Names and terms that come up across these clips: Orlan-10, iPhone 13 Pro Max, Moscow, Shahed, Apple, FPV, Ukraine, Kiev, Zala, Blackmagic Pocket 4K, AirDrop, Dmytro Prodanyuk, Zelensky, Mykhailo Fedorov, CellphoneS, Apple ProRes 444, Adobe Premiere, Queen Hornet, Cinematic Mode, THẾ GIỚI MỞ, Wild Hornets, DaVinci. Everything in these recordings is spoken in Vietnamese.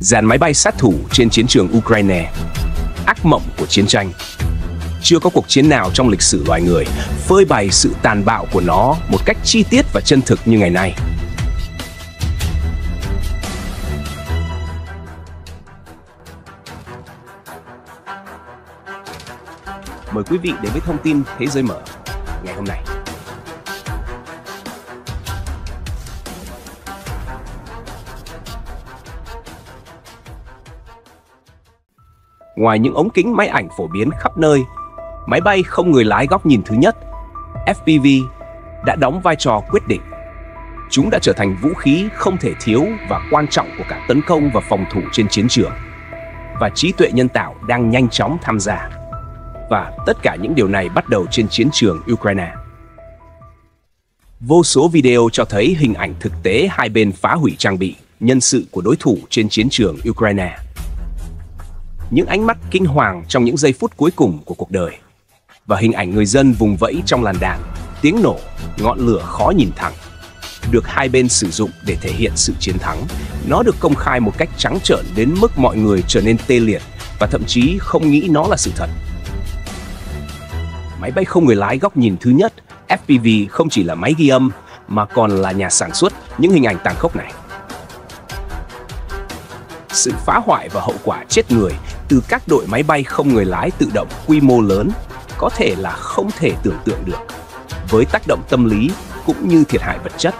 dàn máy bay sát thủ trên chiến trường Ukraine. Ác mộng của chiến tranh. Chưa có cuộc chiến nào trong lịch sử loài người phơi bày sự tàn bạo của nó một cách chi tiết và chân thực như ngày nay. Mời quý vị đến với thông tin Thế giới mở ngày hôm nay. Ngoài những ống kính máy ảnh phổ biến khắp nơi, máy bay không người lái góc nhìn thứ nhất, FPV, đã đóng vai trò quyết định. Chúng đã trở thành vũ khí không thể thiếu và quan trọng của cả tấn công và phòng thủ trên chiến trường. Và trí tuệ nhân tạo đang nhanh chóng tham gia. Và tất cả những điều này bắt đầu trên chiến trường Ukraine. Vô số video cho thấy hình ảnh thực tế hai bên phá hủy trang bị, nhân sự của đối thủ trên chiến trường Ukraine. Những ánh mắt kinh hoàng trong những giây phút cuối cùng của cuộc đời. Và hình ảnh người dân vùng vẫy trong làn đạn, tiếng nổ, ngọn lửa khó nhìn thẳng. Được hai bên sử dụng để thể hiện sự chiến thắng, nó được công khai một cách trắng trợn đến mức mọi người trở nên tê liệt và thậm chí không nghĩ nó là sự thật. Máy bay không người lái góc nhìn thứ nhất, FPV, không chỉ là máy ghi âm mà còn là nhà sản xuất những hình ảnh tàn khốc này. Sự phá hoại và hậu quả chết người từ các đội máy bay không người lái tự động quy mô lớn có thể là không thể tưởng tượng được, với tác động tâm lý cũng như thiệt hại vật chất.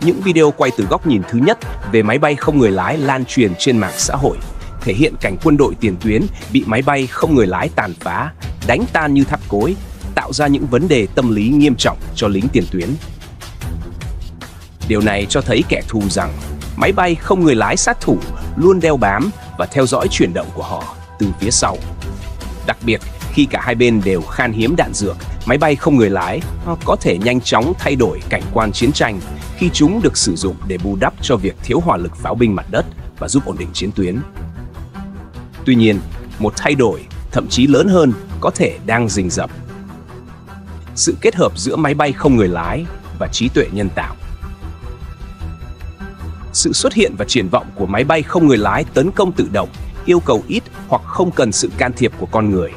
Những video quay từ góc nhìn thứ nhất về máy bay không người lái lan truyền trên mạng xã hội, thể hiện cảnh quân đội tiền tuyến bị máy bay không người lái tàn phá, đánh tan như tháp cối, tạo ra những vấn đề tâm lý nghiêm trọng cho lính tiền tuyến. Điều này cho thấy kẻ thù rằng máy bay không người lái sát thủ luôn đeo bám và theo dõi chuyển động của họ từ phía sau. Đặc biệt, khi cả hai bên đều khan hiếm đạn dược, máy bay không người lái có thể nhanh chóng thay đổi cảnh quan chiến tranh khi chúng được sử dụng để bù đắp cho việc thiếu hỏa lực pháo binh mặt đất và giúp ổn định chiến tuyến. Tuy nhiên, một thay đổi, thậm chí lớn hơn, có thể đang rình rập. Sự kết hợp giữa máy bay không người lái và trí tuệ nhân tạo. Sự xuất hiện và triển vọng của máy bay không người lái tấn công tự động yêu cầu ít hoặc không cần sự can thiệp của con người,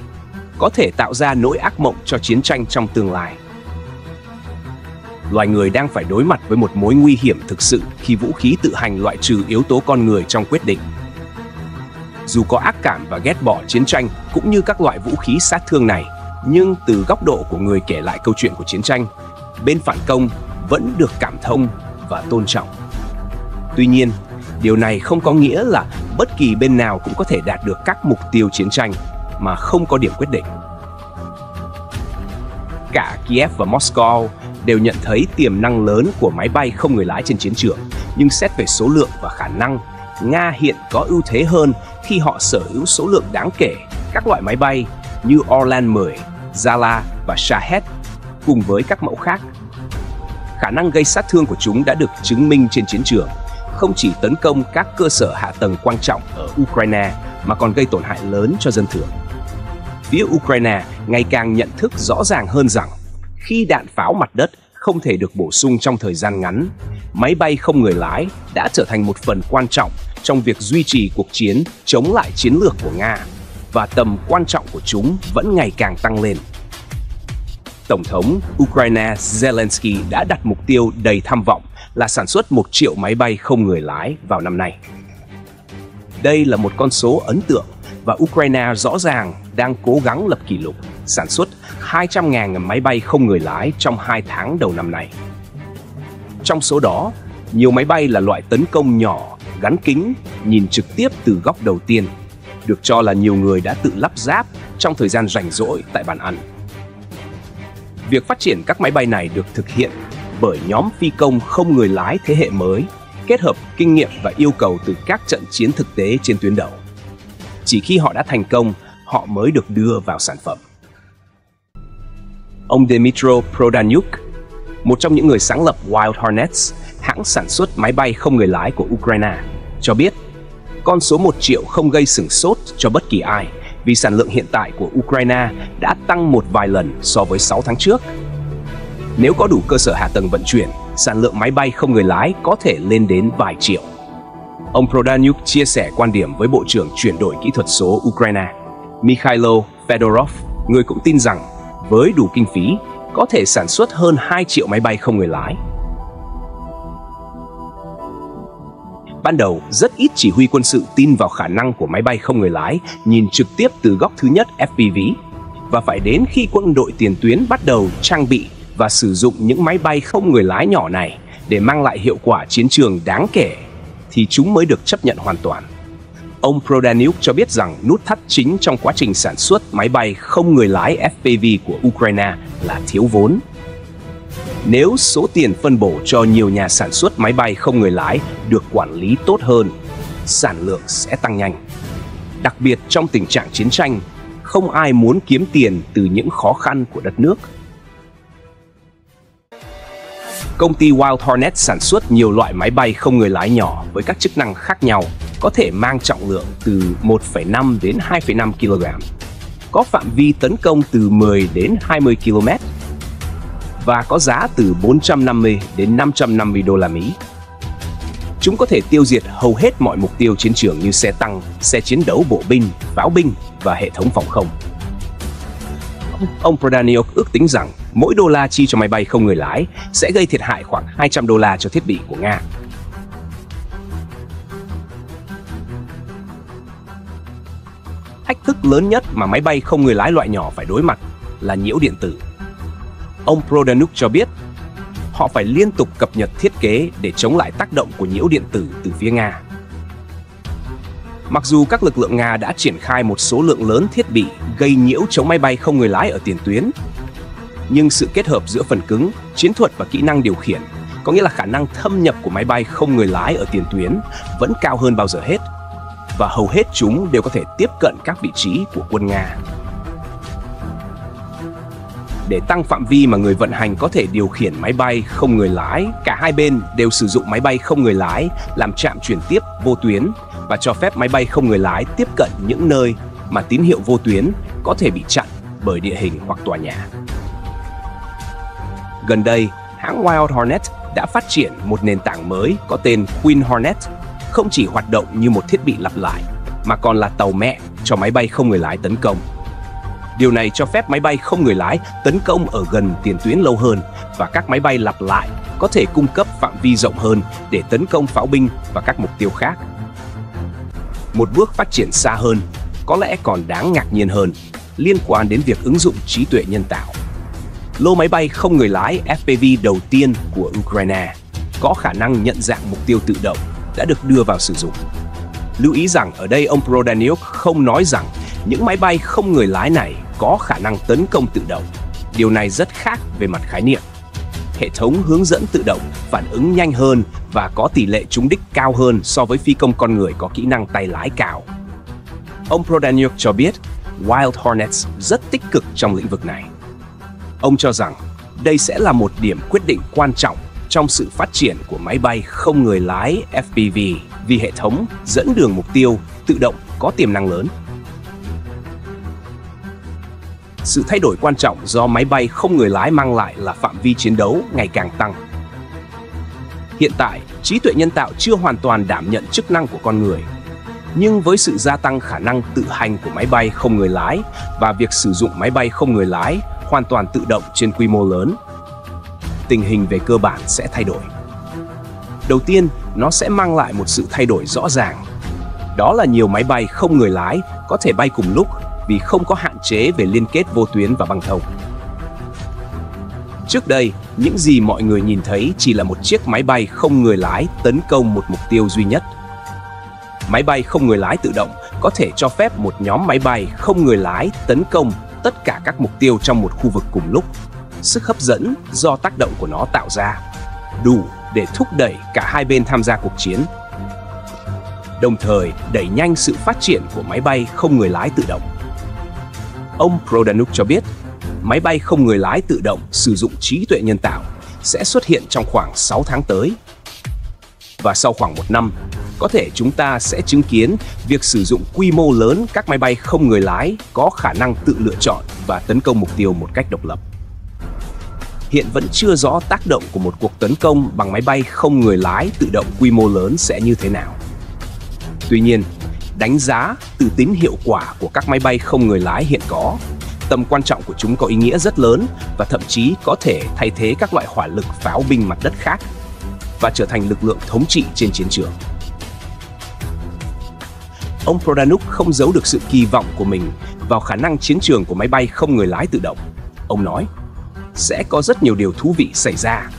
có thể tạo ra nỗi ác mộng cho chiến tranh trong tương lai. Loài người đang phải đối mặt với một mối nguy hiểm thực sự khi vũ khí tự hành loại trừ yếu tố con người trong quyết định. Dù có ác cảm và ghét bỏ chiến tranh cũng như các loại vũ khí sát thương này, nhưng từ góc độ của người kể lại câu chuyện của chiến tranh, bên phản công vẫn được cảm thông và tôn trọng. Tuy nhiên, điều này không có nghĩa là bất kỳ bên nào cũng có thể đạt được các mục tiêu chiến tranh mà không có điểm quyết định. Cả Kiev và Moscow đều nhận thấy tiềm năng lớn của máy bay không người lái trên chiến trường, nhưng xét về số lượng và khả năng, Nga hiện có ưu thế hơn khi họ sở hữu số lượng đáng kể các loại máy bay như Orlan-10, Zala và Shahed cùng với các mẫu khác. Khả năng gây sát thương của chúng đã được chứng minh trên chiến trường, không chỉ tấn công các cơ sở hạ tầng quan trọng ở Ukraine mà còn gây tổn hại lớn cho dân thường. Phía Ukraine ngày càng nhận thức rõ ràng hơn rằng khi đạn pháo mặt đất không thể được bổ sung trong thời gian ngắn, máy bay không người lái đã trở thành một phần quan trọng trong việc duy trì cuộc chiến chống lại chiến lược của Nga, và tầm quan trọng của chúng vẫn ngày càng tăng lên. Tổng thống Ukraine Zelensky đã đặt mục tiêu đầy tham vọng là sản xuất 1 triệu máy bay không người lái vào năm nay. Đây là một con số ấn tượng và Ukraine rõ ràng đang cố gắng lập kỷ lục sản xuất 200.000 máy bay không người lái trong 2 tháng đầu năm nay. Trong số đó, nhiều máy bay là loại tấn công nhỏ, gắn kính, nhìn trực tiếp từ góc đầu tiên, được cho là nhiều người đã tự lắp ráp trong thời gian rảnh rỗi tại bàn ăn. Việc phát triển các máy bay này được thực hiện bởi nhóm phi công không người lái thế hệ mới, kết hợp kinh nghiệm và yêu cầu từ các trận chiến thực tế trên tuyến đầu. Chỉ khi họ đã thành công, họ mới được đưa vào sản phẩm. Ông Dmytro Prodanyuk, một trong những người sáng lập Wild Hornets, hãng sản xuất máy bay không người lái của Ukraine, cho biết con số 1 triệu không gây sửng sốt cho bất kỳ ai, vì sản lượng hiện tại của Ukraine đã tăng một vài lần so với 6 tháng trước. Nếu có đủ cơ sở hạ tầng vận chuyển, sản lượng máy bay không người lái có thể lên đến vài triệu. Ông Prodanyuk chia sẻ quan điểm với Bộ trưởng chuyển đổi kỹ thuật số Ukraine, Mykhailo Fedorov, người cũng tin rằng với đủ kinh phí, có thể sản xuất hơn 2 triệu máy bay không người lái. Ban đầu, rất ít chỉ huy quân sự tin vào khả năng của máy bay không người lái nhìn trực tiếp từ góc thứ nhất FPV, và phải đến khi quân đội tiền tuyến bắt đầu trang bị và sử dụng những máy bay không người lái nhỏ này để mang lại hiệu quả chiến trường đáng kể, thì chúng mới được chấp nhận hoàn toàn. Ông Prodanyuk cho biết rằng nút thắt chính trong quá trình sản xuất máy bay không người lái FPV của Ukraine là thiếu vốn. Nếu số tiền phân bổ cho nhiều nhà sản xuất máy bay không người lái được quản lý tốt hơn, sản lượng sẽ tăng nhanh. Đặc biệt trong tình trạng chiến tranh, không ai muốn kiếm tiền từ những khó khăn của đất nước. Công ty Wild Hornet sản xuất nhiều loại máy bay không người lái nhỏ với các chức năng khác nhau, có thể mang trọng lượng từ 1,5 đến 2,5 kg, có phạm vi tấn công từ 10 đến 20 km và có giá từ 450 đến 550 đô la Mỹ. Chúng có thể tiêu diệt hầu hết mọi mục tiêu chiến trường như xe tăng, xe chiến đấu bộ binh, pháo binh và hệ thống phòng không. Ông Prodanyuk ước tính rằng mỗi đô la chi cho máy bay không người lái sẽ gây thiệt hại khoảng 200 đô la cho thiết bị của Nga. Thách thức lớn nhất mà máy bay không người lái loại nhỏ phải đối mặt là nhiễu điện tử. Ông Prodanyuk cho biết họ phải liên tục cập nhật thiết kế để chống lại tác động của nhiễu điện tử từ phía Nga. Mặc dù các lực lượng Nga đã triển khai một số lượng lớn thiết bị gây nhiễu chống máy bay không người lái ở tiền tuyến, nhưng sự kết hợp giữa phần cứng, chiến thuật và kỹ năng điều khiển, có nghĩa là khả năng thâm nhập của máy bay không người lái ở tiền tuyến vẫn cao hơn bao giờ hết, và hầu hết chúng đều có thể tiếp cận các vị trí của quân Nga. Để tăng phạm vi mà người vận hành có thể điều khiển máy bay không người lái, cả hai bên đều sử dụng máy bay không người lái làm trạm chuyển tiếp vô tuyến và cho phép máy bay không người lái tiếp cận những nơi mà tín hiệu vô tuyến có thể bị chặn bởi địa hình hoặc tòa nhà. Gần đây, hãng Wild Hornet đã phát triển một nền tảng mới có tên Queen Hornet, không chỉ hoạt động như một thiết bị lặp lại mà còn là tàu mẹ cho máy bay không người lái tấn công. Điều này cho phép máy bay không người lái tấn công ở gần tiền tuyến lâu hơn, và các máy bay lặp lại có thể cung cấp phạm vi rộng hơn để tấn công pháo binh và các mục tiêu khác. Một bước phát triển xa hơn, có lẽ còn đáng ngạc nhiên hơn, liên quan đến việc ứng dụng trí tuệ nhân tạo. Lô máy bay không người lái FPV đầu tiên của Ukraine có khả năng nhận dạng mục tiêu tự động đã được đưa vào sử dụng. Lưu ý rằng ở đây ông Prodanyuk không nói rằng những máy bay không người lái này có khả năng tấn công tự động. Điều này rất khác về mặt khái niệm. Hệ thống hướng dẫn tự động phản ứng nhanh hơn và có tỷ lệ trúng đích cao hơn so với phi công con người có kỹ năng tay lái cao. Ông Prodanyuk cho biết Wild Hornets rất tích cực trong lĩnh vực này. Ông cho rằng đây sẽ là một điểm quyết định quan trọng trong sự phát triển của máy bay không người lái FPV, vì hệ thống dẫn đường mục tiêu tự động có tiềm năng lớn. Sự thay đổi quan trọng do máy bay không người lái mang lại là phạm vi chiến đấu ngày càng tăng. Hiện tại, trí tuệ nhân tạo chưa hoàn toàn đảm nhận chức năng của con người. Nhưng với sự gia tăng khả năng tự hành của máy bay không người lái và việc sử dụng máy bay không người lái hoàn toàn tự động trên quy mô lớn, tình hình về cơ bản sẽ thay đổi. Đầu tiên, nó sẽ mang lại một sự thay đổi rõ ràng. Đó là nhiều máy bay không người lái có thể bay cùng lúc vì không có hạn chế về liên kết vô tuyến và băng thông. Trước đây, những gì mọi người nhìn thấy chỉ là một chiếc máy bay không người lái tấn công một mục tiêu duy nhất. Máy bay không người lái tự động có thể cho phép một nhóm máy bay không người lái tấn công tất cả các mục tiêu trong một khu vực cùng lúc. Sức hấp dẫn do tác động của nó tạo ra đủ để thúc đẩy cả hai bên tham gia cuộc chiến, đồng thời đẩy nhanh sự phát triển của máy bay không người lái tự động. Ông Prodanyuk cho biết, máy bay không người lái tự động sử dụng trí tuệ nhân tạo sẽ xuất hiện trong khoảng 6 tháng tới. Và sau khoảng 1 năm, có thể chúng ta sẽ chứng kiến việc sử dụng quy mô lớn các máy bay không người lái có khả năng tự lựa chọn và tấn công mục tiêu một cách độc lập. Hiện vẫn chưa rõ tác động của một cuộc tấn công bằng máy bay không người lái tự động quy mô lớn sẽ như thế nào. Tuy nhiên, đánh giá từ tính hiệu quả của các máy bay không người lái hiện có, tầm quan trọng của chúng có ý nghĩa rất lớn và thậm chí có thể thay thế các loại hỏa lực pháo binh mặt đất khác và trở thành lực lượng thống trị trên chiến trường. Ông Prodanyuk không giấu được sự kỳ vọng của mình vào khả năng chiến trường của máy bay không người lái tự động. Ông nói, sẽ có rất nhiều điều thú vị xảy ra.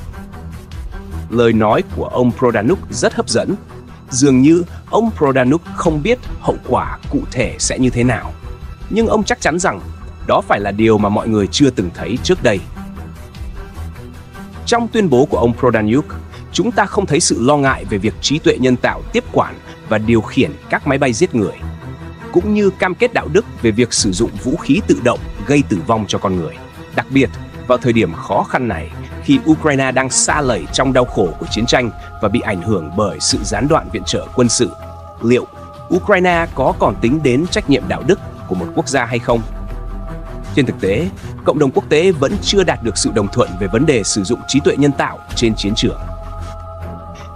Lời nói của ông Prodanyuk rất hấp dẫn. Dường như ông Prodanyuk không biết hậu quả cụ thể sẽ như thế nào. Nhưng ông chắc chắn rằng đó phải là điều mà mọi người chưa từng thấy trước đây. Trong tuyên bố của ông Prodanyuk, chúng ta không thấy sự lo ngại về việc trí tuệ nhân tạo tiếp quản và điều khiển các máy bay giết người, cũng như cam kết đạo đức về việc sử dụng vũ khí tự động gây tử vong cho con người. Đặc biệt, vào thời điểm khó khăn này, khi Ukraine đang sa lầy trong đau khổ của chiến tranh và bị ảnh hưởng bởi sự gián đoạn viện trợ quân sự, liệu Ukraine có còn tính đến trách nhiệm đạo đức của một quốc gia hay không? Trên thực tế, cộng đồng quốc tế vẫn chưa đạt được sự đồng thuận về vấn đề sử dụng trí tuệ nhân tạo trên chiến trường.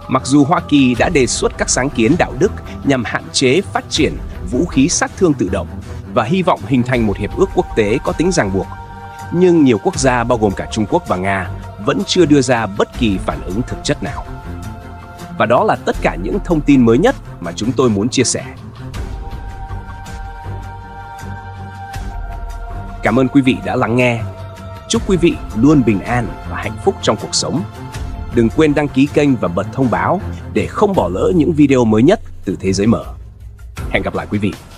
Mặc dù Hoa Kỳ đã đề xuất các sáng kiến đạo đức nhằm hạn chế phát triển vũ khí sát thương tự động và hy vọng hình thành một hiệp ước quốc tế có tính ràng buộc, nhưng nhiều quốc gia bao gồm cả Trung Quốc và Nga vẫn chưa đưa ra bất kỳ phản ứng thực chất nào. Và đó là tất cả những thông tin mới nhất mà chúng tôi muốn chia sẻ. Cảm ơn quý vị đã lắng nghe. Chúc quý vị luôn bình an và hạnh phúc trong cuộc sống. Đừng quên đăng ký kênh và bật thông báo để không bỏ lỡ những video mới nhất từ Thế Giới Mở. Hẹn gặp lại quý vị!